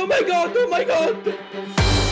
Oh my god, oh my god.